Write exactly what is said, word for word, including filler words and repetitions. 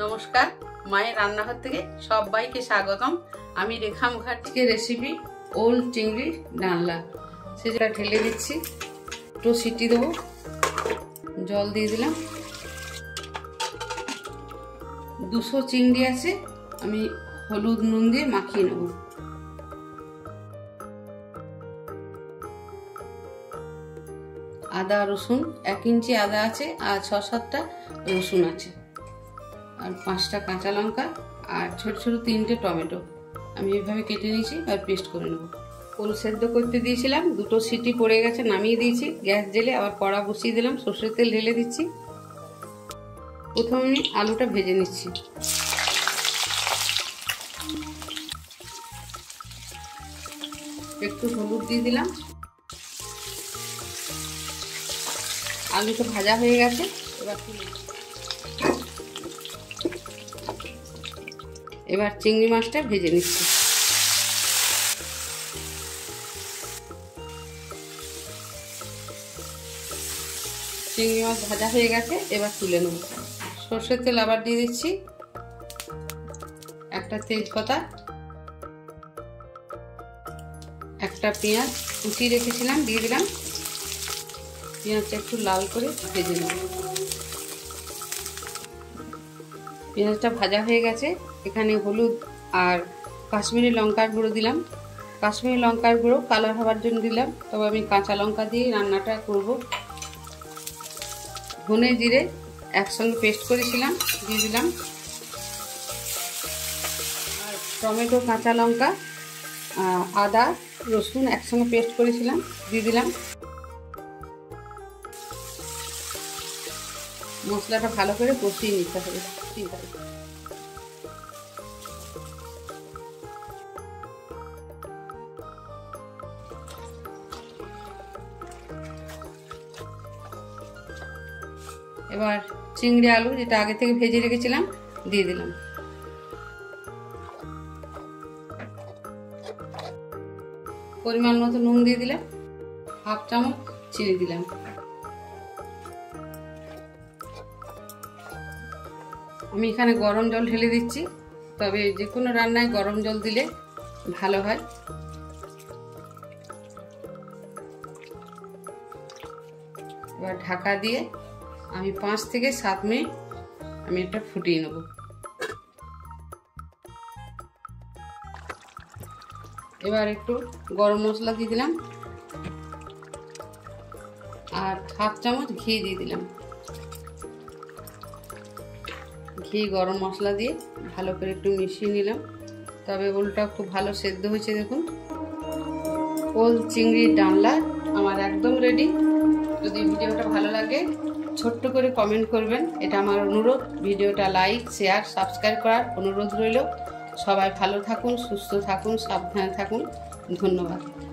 नमस्कार मायेर रान्नाघर थेके सबाइके स्वागतम। आमी रेखा मुखार्जी रेसिपि ओल चिंगड़ी डालना सेटा ठेले दिच्छी। एकटु सीटी देब, जल दिए दिलाम। दुशो चिंगड़ी आछे, आमी हलुद नुन दिए माखिए नेब। आदा रसुन एक इंची आदा आछे, आर छ सातटा रसुन आछे, आर पाँचटा काँचा लंका और छोटो छोटो तीनटे टमेटो आमी एइभाबे केटे निएछि आर पेस्ट करे नेब। ओल सेद्धो करते दिएछिलाम, दुटो सीटी पड़े गेछे, नामिए दिएछि। गैस जेले आबार कड़ा बसिए दिलाम, सर्षेर तेल ढेले दिच्छि। प्रथमे आमी आलुटा भेजे निच्छि। एकटु हलुद दिए दिलाम। आलू तो भाजा हो गए, एबार चिंगड़ी माछटा भेजे निচ্ছি। चिंगड़ी माछ भाजा हो गए, एबार तुले नेব। সরষের তেল আবার দিয়ে দিচ্ছি, একটা তেজপাতা, একটা পেঁয়াজ কুচি রেখেছিলাম দিয়ে দিলাম। পেঁয়াজটা একটু লাল করে ভেজে নেব। পেঁয়াজটা ভাজা হয়ে গেছে, এখানে হলুদ আর কাশ্মীরি লঙ্কার গুঁড়ো দিলাম। কাশ্মীরি লঙ্কার গুঁড়ো কালার হওয়ার জন্য দিলাম, তবে আমি কাঁচা লঙ্কা দিয়ে রান্নাটা করব। ধনে জিরে একসঙ্গে পেস্ট করেছিলাম দিয়ে দিলাম, আর টমেটো কাঁচা লঙ্কা আদা রসুন একসঙ্গে পেস্ট করেছিলাম দিয়ে দিলাম। মশলাটা ভালো করে কষিয়ে নিতে হবে। এবার চিংড়ি আলু যেটা আগে থেকে ভেজে রেখেছিলাম দিয়ে দিলাম। পরিমাণ মতো নুন দিয়ে দিলাম, হাফ চামচ চিনি দিলাম। আমি এখানে গরম জল ঢেলে দিচ্ছি, তবে যে কোনো রান্নায় গরম জল দিলে ভালো হয়। এবার ঢাকা দিয়ে আমি পাঁচ থেকে সাত মিনিট আমি এটা ফুটিয়ে নেব। এবার একটু গরম মশলা দিয়ে দিলাম আর হাফ চামচ ঘি দিয়ে দিলাম। ঘি গরম মশলা দিয়ে ভালো করে একটু মিশিয়ে নিলাম, তবে ওলটা খুব ভালো সেদ্ধ হয়েছে। দেখুন, ওল চিংড়ি ডালনা আমার একদম রেডি। যদি ভিডিওটা ভালো লাগে ছোট্ট করে কমেন্ট করবেন, এটা আমার অনুরোধ। ভিডিওটা লাইক শেয়ার সাবস্ক্রাইব করার অনুরোধ রইল। সবাই ভালো থাকুন, সুস্থ থাকুন, সাবধানে থাকুন। ধন্যবাদ।